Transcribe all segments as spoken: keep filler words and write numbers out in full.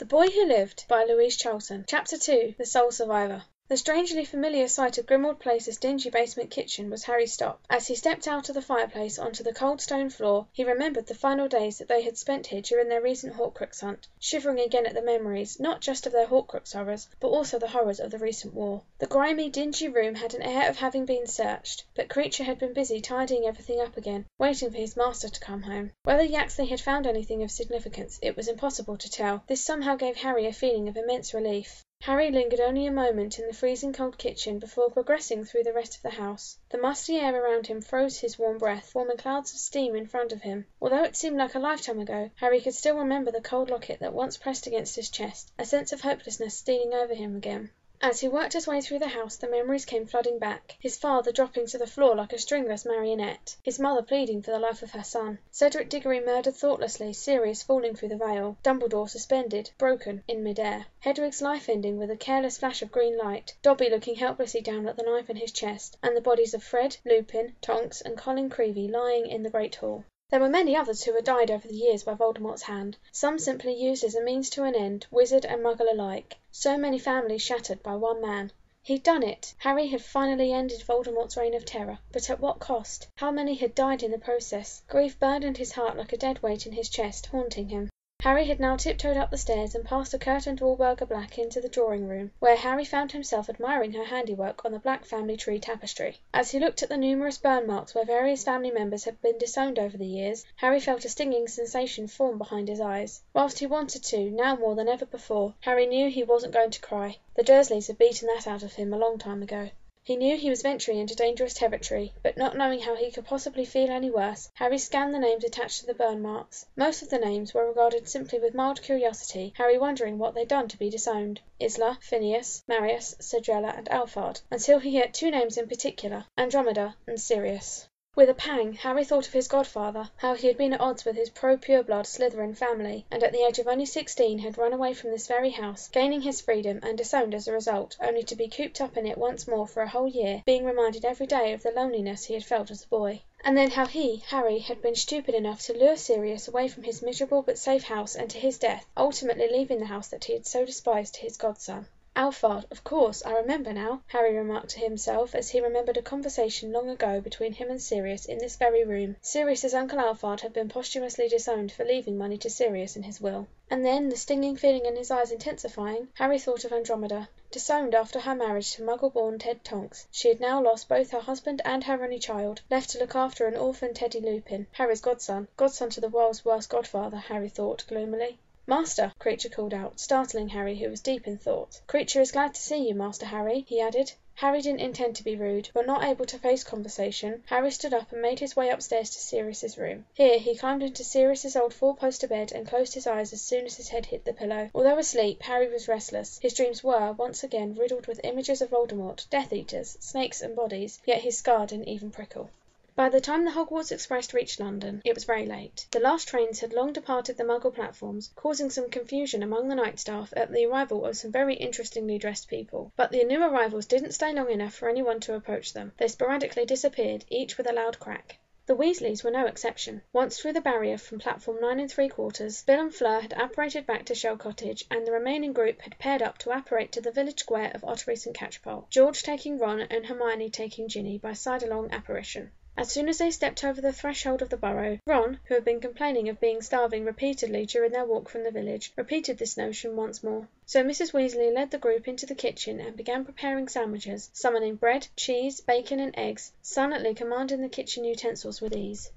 The Boy Who Lived by Louise Charlton. Chapter two. The Sole Survivor. The strangely familiar sight of Grimmauld Place's dingy basement kitchen was Harry's stop. As he stepped out of the fireplace onto the cold stone floor, he remembered the final days that they had spent here during their recent Horcrux hunt, shivering again at the memories, not just of their Horcrux horrors, but also the horrors of the recent war. The grimy, dingy room had an air of having been searched, but Creature had been busy tidying everything up again, waiting for his master to come home. Whether Yaxley had found anything of significance, it was impossible to tell. This somehow gave Harry a feeling of immense relief. Harry lingered only a moment in the freezing cold kitchen before progressing through the rest of the house. The musty air around him froze his warm breath, forming clouds of steam in front of him. Although it seemed like a lifetime ago, Harry could still remember the cold locket that once pressed against his chest, a sense of hopelessness stealing over him again. As he worked his way through the house, the memories came flooding back. His father dropping to the floor like a stringless marionette. His mother pleading for the life of her son. Cedric Diggory murdered thoughtlessly, Sirius falling through the veil. Dumbledore suspended, broken, in midair. Hedwig's life ending with a careless flash of green light. Dobby looking helplessly down at the knife in his chest. And the bodies of Fred, Lupin, Tonks and Colin Creevy lying in the Great Hall. There were many others who had died over the years by Voldemort's hand, some simply used as a means to an end, wizard and muggle alike. So many families shattered by one man. He'd done it. Harry had finally ended Voldemort's reign of terror. But at what cost? How many had died in the process? Grief burdened his heart like a dead weight in his chest, haunting him. Harry had now tiptoed up the stairs and passed a curtained Walburga Black into the drawing room, where Harry found himself admiring her handiwork on the black family tree tapestry. As he looked at the numerous burn marks where various family members had been disowned over the years, Harry felt a stinging sensation form behind his eyes. Whilst he wanted to, now more than ever before, Harry knew he wasn't going to cry. The Dursleys had beaten that out of him a long time ago. He knew he was venturing into dangerous territory, but not knowing how he could possibly feel any worse, Harry scanned the names attached to the burn marks. Most of the names were regarded simply with mild curiosity, Harry wondering what they'd done to be disowned. Isla, Phineas, Marius, Cedrella and Alphard, until he heard two names in particular, Andromeda and Sirius. With a pang, Harry thought of his godfather, how he had been at odds with his pro-pureblood Slytherin family, and at the age of only sixteen had run away from this very house, gaining his freedom and disowned as a result, only to be cooped up in it once more for a whole year, being reminded every day of the loneliness he had felt as a boy. And then how he, Harry, had been stupid enough to lure Sirius away from his miserable but safe house and to his death, ultimately leaving the house that he had so despised to his godson. Alphard, of course, I remember now, Harry remarked to himself as he remembered a conversation long ago between him and Sirius in this very room. Sirius's uncle Alphard had been posthumously disowned for leaving money to Sirius in his will. And then, the stinging feeling in his eyes intensifying, Harry thought of Andromeda. Disowned after her marriage to muggle-born Ted Tonks, she had now lost both her husband and her only child, left to look after an orphan Teddy Lupin, Harry's godson, godson to the world's worst godfather, Harry thought gloomily. "Master," Creature called out, startling Harry, who was deep in thought. "Creature is glad to see you, Master Harry," he added. Harry didn't intend to be rude, but not able to face conversation, Harry stood up and made his way upstairs to Sirius's room. Here he climbed into Sirius's old four-poster bed and closed his eyes as soon as his head hit the pillow. Although asleep, Harry was restless. His dreams were, once again, riddled with images of Voldemort, Death-Eaters, snakes and bodies, yet his scar didn't even prickle. By the time the Hogwarts Express reached London, it was very late. The last trains had long departed the Muggle platforms, causing some confusion among the night staff at the arrival of some very interestingly dressed people. But the new arrivals didn't stay long enough for anyone to approach them. They sporadically disappeared, each with a loud crack. The Weasleys were no exception. Once through the barrier from platform nine and three quarters, Bill and Fleur had apparated back to Shell Cottage, and the remaining group had paired up to apparate to the village square of Ottery Saint Catchpole, George taking Ron and Hermione taking Ginny by sidelong apparition. As soon as they stepped over the threshold of the burrow, Ron, who had been complaining of being starving repeatedly during their walk from the village, repeated this notion once more. So Missus Weasley led the group into the kitchen and began preparing sandwiches, summoning bread, cheese, bacon and eggs, silently commanding the kitchen utensils with ease.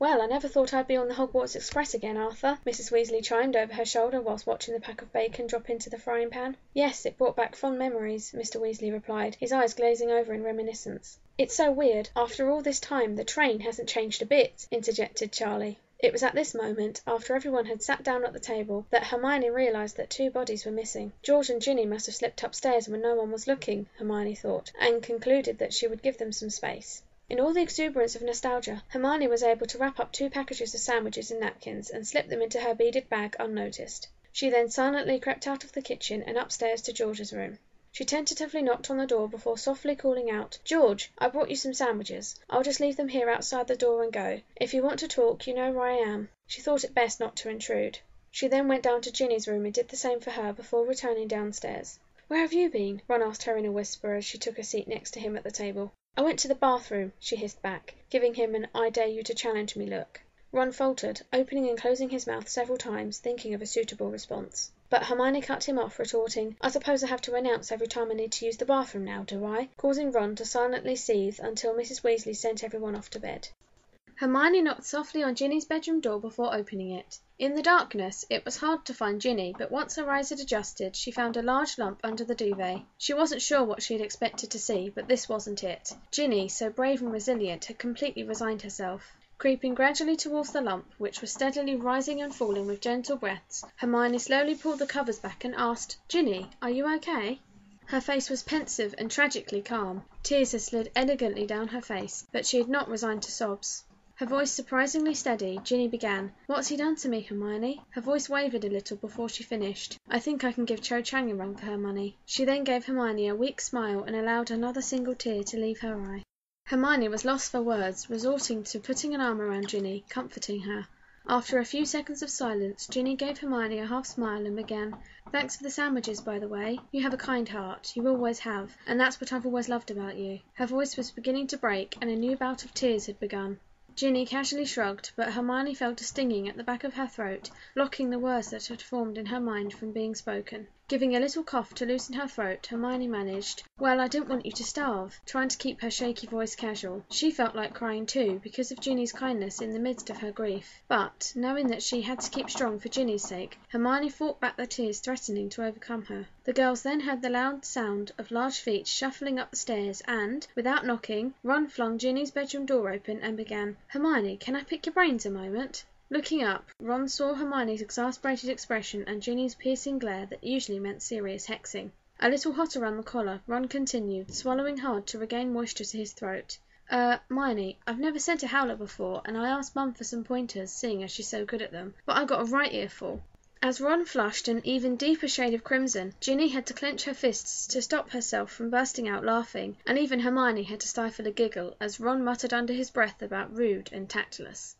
"Well, I never thought I'd be on the Hogwarts Express again, Arthur," Missus Weasley chimed over her shoulder whilst watching the pack of bacon drop into the frying pan. "Yes, it brought back fond memories," Mister Weasley replied, his eyes glazing over in reminiscence. "It's so weird. After all this time, the train hasn't changed a bit," interjected Charlie. It was at this moment, after everyone had sat down at the table, that Hermione realised that two bodies were missing. George and Ginny must have slipped upstairs when no one was looking, Hermione thought, and concluded that she would give them some space. In all the exuberance of nostalgia, Hermione was able to wrap up two packages of sandwiches and napkins and slip them into her beaded bag unnoticed. She then silently crept out of the kitchen and upstairs to George's room. She tentatively knocked on the door before softly calling out, "George, I brought you some sandwiches. I'll just leave them here outside the door and go. If you want to talk, you know where I am." She thought it best not to intrude. She then went down to Ginny's room and did the same for her before returning downstairs. "Where have you been?" Ron asked her in a whisper as she took a seat next to him at the table. "I went to the bathroom," she hissed back, giving him an "I dare you to challenge me" look. Ron faltered, opening and closing his mouth several times, thinking of a suitable response. But Hermione cut him off, retorting, "I suppose I have to announce every time I need to use the bathroom now, do I?" causing Ron to silently seethe until Missus Weasley sent everyone off to bed. Hermione knocked softly on Ginny's bedroom door before opening it. In the darkness, it was hard to find Ginny, but once her eyes had adjusted, she found a large lump under the duvet. She wasn't sure what she had expected to see, but this wasn't it. Ginny, so brave and resilient, had completely resigned herself. Creeping gradually towards the lump, which was steadily rising and falling with gentle breaths, Hermione slowly pulled the covers back and asked, "Ginny, are you okay?" Her face was pensive and tragically calm. Tears had slid elegantly down her face, but she had not resigned to sobs. Her voice surprisingly steady, Ginny began, "What's he done to me, Hermione?" Her voice wavered a little before she finished. "I think I can give Cho Chang a run for her money." She then gave Hermione a weak smile and allowed another single tear to leave her eye. Hermione was lost for words, resorting to putting an arm around Ginny, comforting her. After a few seconds of silence, Ginny gave Hermione a half-smile and began, "Thanks for the sandwiches, by the way. You have a kind heart, you always have, and that's what I've always loved about you." Her voice was beginning to break, and a new bout of tears had begun. Ginny casually shrugged, but Hermione felt a stinging at the back of her throat, blocking the words that had formed in her mind from being spoken. Giving a little cough to loosen her throat, Hermione managed, "Well, I didn't want you to starve," trying to keep her shaky voice casual. She felt like crying too, because of Ginny's kindness in the midst of her grief. But, knowing that she had to keep strong for Ginny's sake, Hermione fought back the tears threatening to overcome her. The girls then heard the loud sound of large feet shuffling up the stairs and, without knocking, Ron flung Ginny's bedroom door open and began, "Hermione, can I pick your brains a moment?" Looking up, Ron saw Hermione's exasperated expression and Ginny's piercing glare that usually meant serious hexing. A little hot around the collar, Ron continued, swallowing hard to regain moisture to his throat. "Er, Hermione, I've never sent a howler before, and I asked Mum for some pointers, seeing as she's so good at them, but I got a right earful." As Ron flushed an even deeper shade of crimson, Ginny had to clench her fists to stop herself from bursting out laughing, and even Hermione had to stifle a giggle as Ron muttered under his breath about rude and tactless.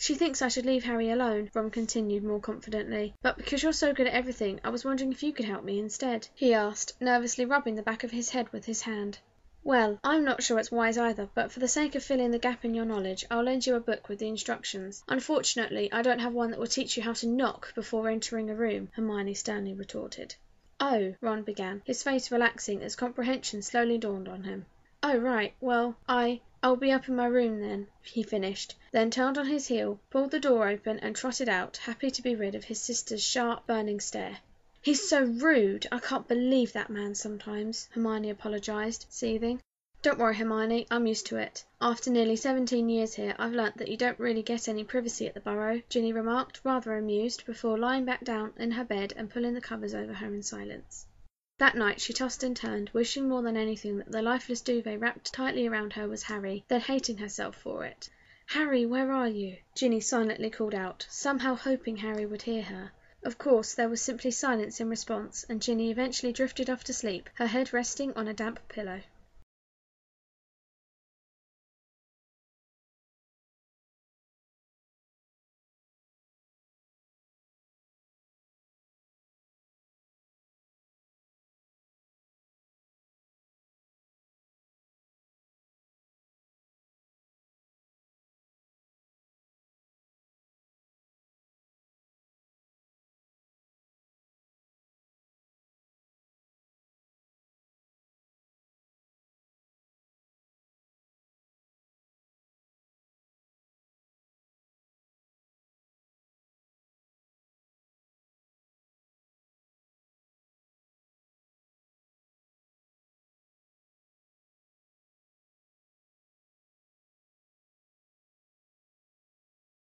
"She thinks I should leave Harry alone," Ron continued more confidently, "but because you're so good at everything, I was wondering if you could help me instead," he asked, nervously rubbing the back of his head with his hand. "Well, I'm not sure it's wise either, but for the sake of filling the gap in your knowledge, I'll lend you a book with the instructions. Unfortunately, I don't have one that will teach you how to knock before entering a room," Hermione sternly retorted. "Oh," Ron began, his face relaxing as comprehension slowly dawned on him. "Oh, right, well, I... I'll be up in my room then," he finished, then turned on his heel, pulled the door open, and trotted out, happy to be rid of his sister's sharp, burning stare. "He's so rude! I can't believe that man sometimes," Hermione apologized, seething. "Don't worry, Hermione, I'm used to it. After nearly seventeen years here, I've learnt that you don't really get any privacy at the Burrow," Ginny remarked, rather amused, before lying back down in her bed and pulling the covers over her in silence. That night she tossed and turned, wishing more than anything that the lifeless duvet wrapped tightly around her was Harry, then hating herself for it. "Harry, where are you?" Ginny silently called out, somehow hoping Harry would hear her. Of course, there was simply silence in response, and Ginny eventually drifted off to sleep, her head resting on a damp pillow.